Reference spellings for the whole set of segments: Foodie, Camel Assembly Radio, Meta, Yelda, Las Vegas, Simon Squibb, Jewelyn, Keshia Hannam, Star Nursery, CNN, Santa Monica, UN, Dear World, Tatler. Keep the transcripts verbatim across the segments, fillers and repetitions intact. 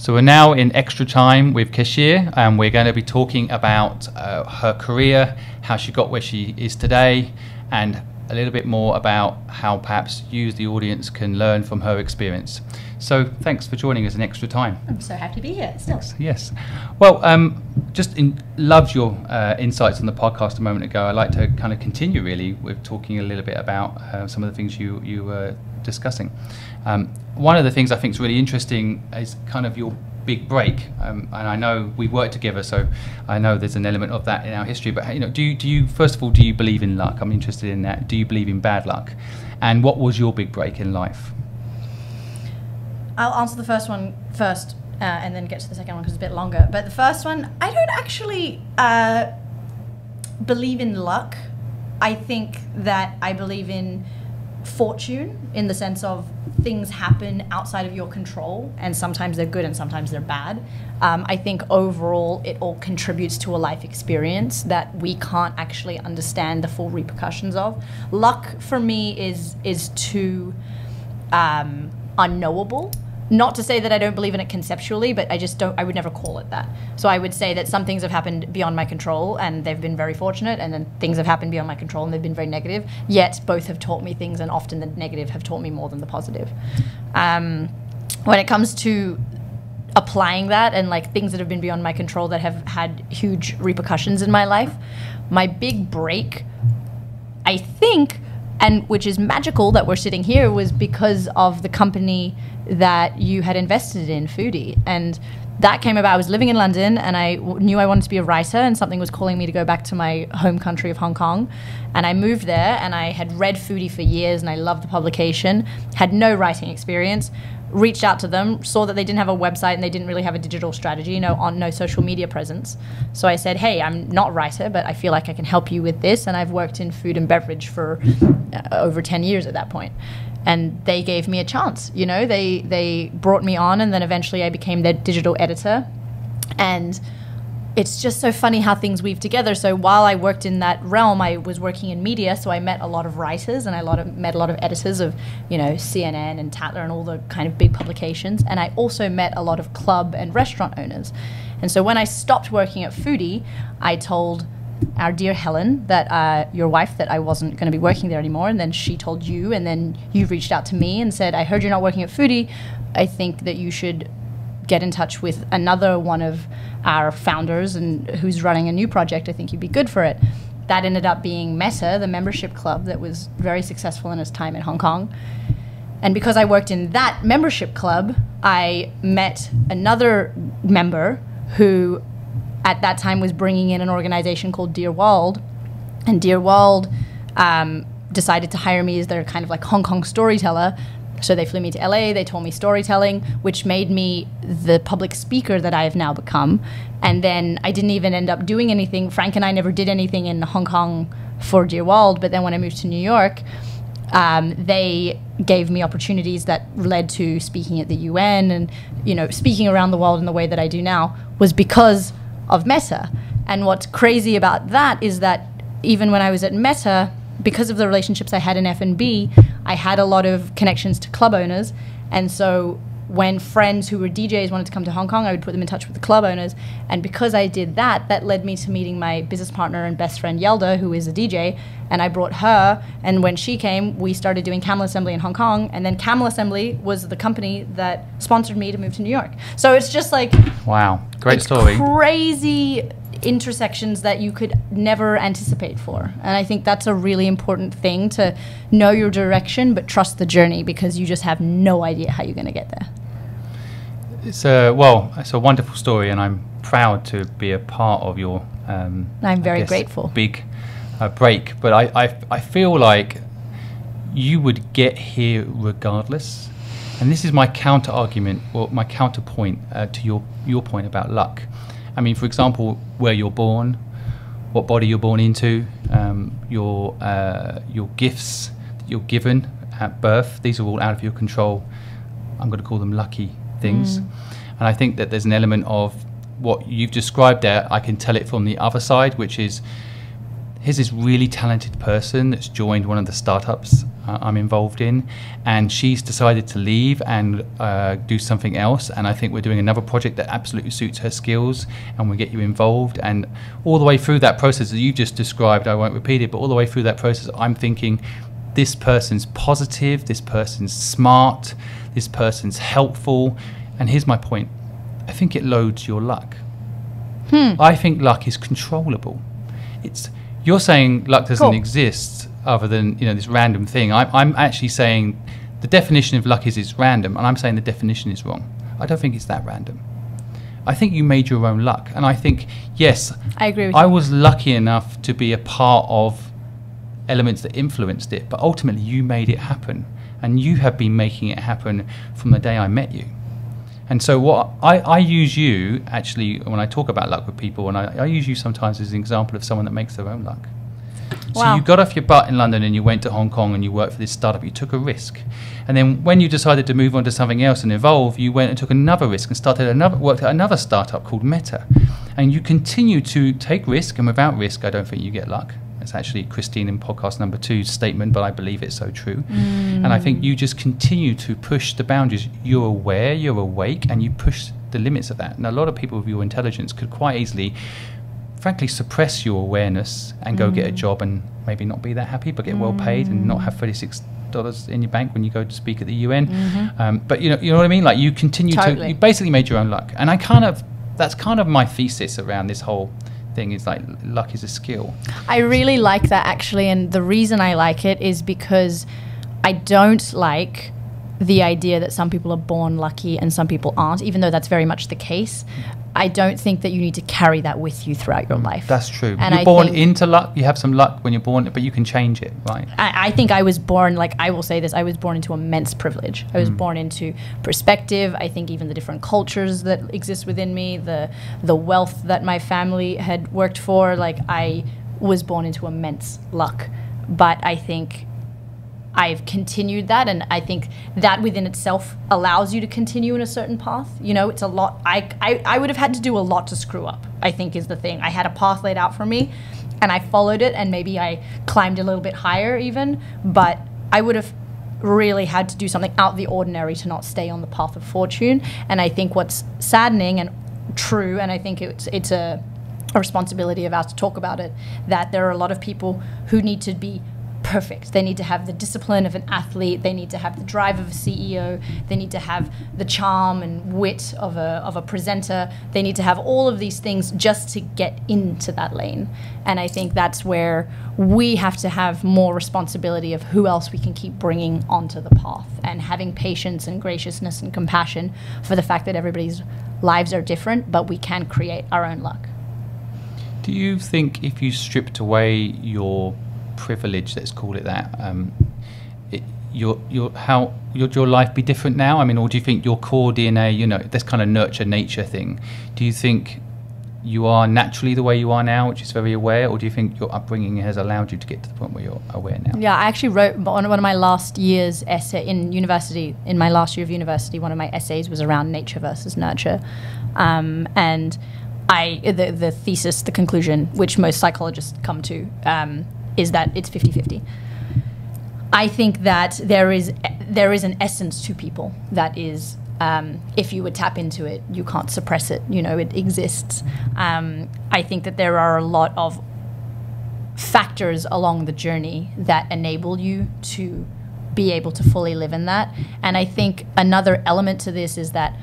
So we're now in extra time with Keshia, and we're going to be talking about uh, her career, how she got where she is today, and a little bit more about how perhaps you, the audience, can learn from her experience. So thanks for joining us in extra time. I'm so happy to be here. Still. Yes. yes. Well, um, just in, loved your uh, insights on the podcast a moment ago. I'd like to kind of continue really with talking a little bit about uh, some of the things you you were discussing. Um, one of the things I think is really interesting is kind of your big break, um, and I know we work together, so I know there's an element of that in our history. But you know, do you, do you first of all do you believe in luck? I'm interested in that. Do you believe in bad luck? And what was your big break in life? I'll answer the first one first, uh, and then get to the second one because it's a bit longer. But the first one, I don't actually uh, believe in luck. I think that I believe in fortune, in the sense of things happen outside of your control, and sometimes they're good and sometimes they're bad. Um, I think overall it all contributes to a life experience that we can't actually understand the full repercussions of. Luck for me is is too um, unknowable. Not to say that I don't believe in it conceptually, but I just don't, I would never call it that. So I would say that some things have happened beyond my control and they've been very fortunate, and then things have happened beyond my control and they've been very negative, yet both have taught me things, and often the negative have taught me more than the positive. Um, when it comes to applying that and like things that have been beyond my control that have had huge repercussions in my life, my big break, I think, and which is magical that we're sitting here, was because of the company that you had invested in, Foodie. And that came about, I was living in London and I w knew I wanted to be a writer, and something was calling me to go back to my home country of Hong Kong. And I moved there and I had read Foodie for years and I loved the publication, had no writing experience, reached out to them, saw that they didn't have a website and they didn't really have a digital strategy, no, on, no social media presence. So I said, hey, I'm not a writer, but I feel like I can help you with this. And I've worked in food and beverage for uh, over ten years at that point. And they gave me a chance, you know, they, they brought me on, and then eventually I became their digital editor. And it's just so funny how things weave together. So while I worked in that realm, I was working in media, so I met a lot of writers and I lot of, met a lot of editors of, you know, C N N and Tatler and all the kind of big publications. And I also met a lot of club and restaurant owners. And so when I stopped working at Foodie, I told our dear Helen, that uh, your wife, that I wasn't going to be working there anymore, and then she told you, and then you reached out to me and said, I heard you're not working at Foodie, I think that you should get in touch with another one of our founders and who's running a new project, I think you'd be good for it. That ended up being Meta, the membership club that was very successful in its time in Hong Kong. And because I worked in that membership club, I met another member who at that time was bringing in an organization called Dear World, and Dear World um, decided to hire me as their kind of like Hong Kong storyteller. So they flew me to L A, they taught me storytelling, which made me the public speaker that I have now become. And then I didn't even end up doing anything. Frank and I never did anything in Hong Kong for Dear World, but then when I moved to New York, Um, they gave me opportunities that led to speaking at the U N, and you know, speaking around the world in the way that I do now was because of Meta. And what's crazy about that is that even when I was at Meta, because of the relationships I had in F and B, I had a lot of connections to club owners. And so when friends who were D Js wanted to come to Hong Kong, I would put them in touch with the club owners. And because I did that, that led me to meeting my business partner and best friend, Yelda, who is a D J. And I brought her, and when she came, we started doing Camel Assembly in Hong Kong. And then Camel Assembly was the company that sponsored me to move to New York. So it's just like, wow, great story. Crazy intersections that you could never anticipate for. And I think that's a really important thing, to know your direction but trust the journey, because you just have no idea how you're going to get there. It's a, well, it's a wonderful story, and I'm proud to be a part of your um, I'm very guess, grateful big uh, break. But I, I, I feel like you would get here regardless, and this is my counter argument, or my counterpoint uh, to your, your point about luck. I mean, for example, where you're born, what body you're born into, um, your uh, your gifts that you're given at birth, these are all out of your control. I'm going to call them lucky things. Mm. And I think that there's an element of what you've described there. I can tell it from the other side, which is, here's this really talented person that's joined one of the startups uh, I'm involved in, and she's decided to leave and uh, do something else, and I think we're doing another project that absolutely suits her skills, and we get you involved. And all the way through that process that you just described, I won't repeat it, but all the way through that process I'm thinking, this person's positive, this person's smart, this person's helpful, and here's my point, I think it loads your luck. Hmm. I think luck is controllable. It's, you're saying luck doesn't cool. exist other than, you know, this random thing. I, I'm actually saying the definition of luck is it's random, and I'm saying the definition is wrong. I don't think it's that random. I think you made your own luck, and I think, yes, I agree with I you. was lucky enough to be a part of elements that influenced it, but ultimately you made it happen, and you have been making it happen from the day I met you. And so what I, I use you actually when I talk about luck with people, and I, I use you sometimes as an example of someone that makes their own luck. Wow. So you got off your butt in London and you went to Hong Kong and you worked for this startup, you took a risk, and then when you decided to move on to something else and evolve, you went and took another risk and started another, worked at another startup called Meta, and you continue to take risk, and without risk I don't think you get luck. It's actually Christine in podcast number two's statement, but I believe it's so true. Mm. And I think you just continue to push the boundaries. You're aware, you're awake, and you push the limits of that. And a lot of people with your intelligence could quite easily, frankly, suppress your awareness and go mm. get a job and maybe not be that happy, but get mm. well paid and not have thirty-six dollars in your bank when you go to speak at the U N. Mm-hmm. um, but you know, you know what I mean? Like you continue totally. to, you basically made your own luck. And I kind of, that's kind of my thesis around this whole thing, is like luck is a skill. I really like that actually, and the reason I like it is because I don't like the idea that some people are born lucky and some people aren't, even though that's very much the case. I don't think that you need to carry that with you throughout your life. That's true. And you're I born into luck, you have some luck when you're born, but you can change it, right? I, I think I was born, like I will say this, I was born into immense privilege. I was mm. born into perspective. I think even the different cultures that exist within me, the, the wealth that my family had worked for, like I was born into immense luck. But I think I've continued that, and I think that within itself allows you to continue in a certain path. You know, it's a lot. I, I, I would have had to do a lot to screw up, I think is the thing. I had a path laid out for me and I followed it, and maybe I climbed a little bit higher even, but I would have really had to do something out of the ordinary to not stay on the path of fortune. And I think what's saddening and true, and I think it's, it's a, a responsibility of ours to talk about it, that there are a lot of people who need to be perfect. They need to have the discipline of an athlete. They need to have the drive of a C E O. They need to have the charm and wit of a, of a presenter. They need to have all of these things just to get into that lane. And I think that's where we have to have more responsibility of who else we can keep bringing onto the path, and having patience and graciousness and compassion for the fact that everybody's lives are different, but we can create our own luck. Do you think if you stripped away your privilege, let's call it that, um, it, your your how would your life be different now? I mean, or do you think your core D N A, you know, this kind of nurture nature thing, do you think you are naturally the way you are now, which is very aware, or do you think your upbringing has allowed you to get to the point where you're aware now? Yeah, I actually wrote one of my last year's essay in university, in my last year of university, one of my essays was around nature versus nurture, um, and I the, the thesis, the conclusion, which most psychologists come to, um, is that it's fifty fifty. I think that there is there is an essence to people that is, um, if you would tap into it, you can't suppress it. You know, it exists. Um, I think that there are a lot of factors along the journey that enable you to be able to fully live in that. And I think another element to this is that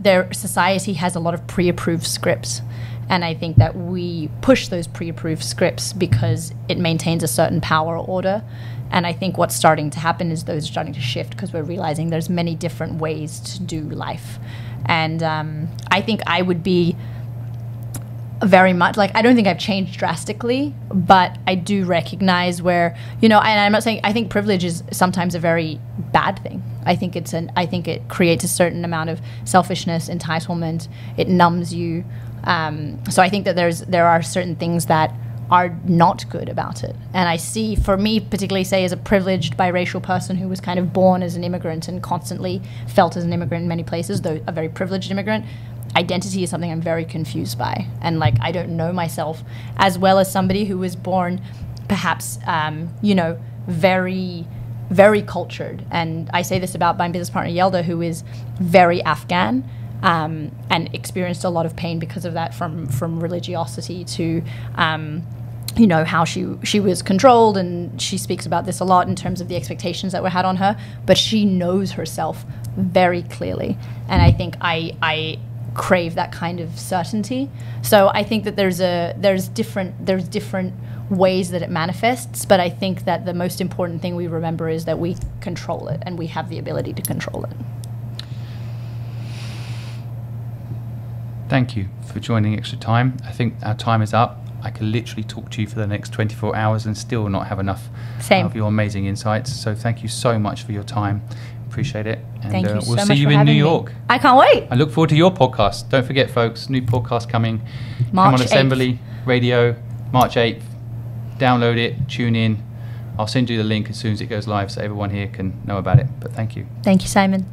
their society has a lot of pre-approved scripts. And I think that we push those pre-approved scripts because it maintains a certain power or order. And I think what's starting to happen is those are starting to shift, because we're realizing there's many different ways to do life. And um, I think I would be very much, like, I don't think I've changed drastically, but I do recognize where, you know, and I'm not saying, I think privilege is sometimes a very bad thing. I think it's an, I think it creates a certain amount of selfishness, entitlement. It numbs you. Um, so I think that there's there are certain things that are not good about it. And I see, for me particularly, say as a privileged biracial person who was kind of born as an immigrant and constantly felt as an immigrant in many places, though a very privileged immigrant, identity is something I'm very confused by. And like, I don't know myself as well as somebody who was born perhaps, um, you know, very very cultured. And I say this about my business partner, Yelda, who is very Afghan um, and experienced a lot of pain because of that, from, from religiosity to, um, you know, how she, she was controlled. And she speaks about this a lot in terms of the expectations that were had on her. But she knows herself very clearly. And I think I... I crave that kind of certainty. So I think that there's a there's different there's different ways that it manifests, but I think that the most important thing we remember is that we control it, and we have the ability to control it. Thank you for joining Extra Time. I think our time is up. I could literally talk to you for the next twenty-four hours and still not have enough Same. of your amazing insights. So thank you so much for your time. Appreciate it. And Thank you uh, we'll so see much you for in New York. Me. I can't wait. I look forward to your podcast. Don't forget, folks, new podcast coming. March Camel Assembly Radio, March eighth. Download it, tune in. I'll send you the link as soon as it goes live so everyone here can know about it. But thank you. Thank you, Simon.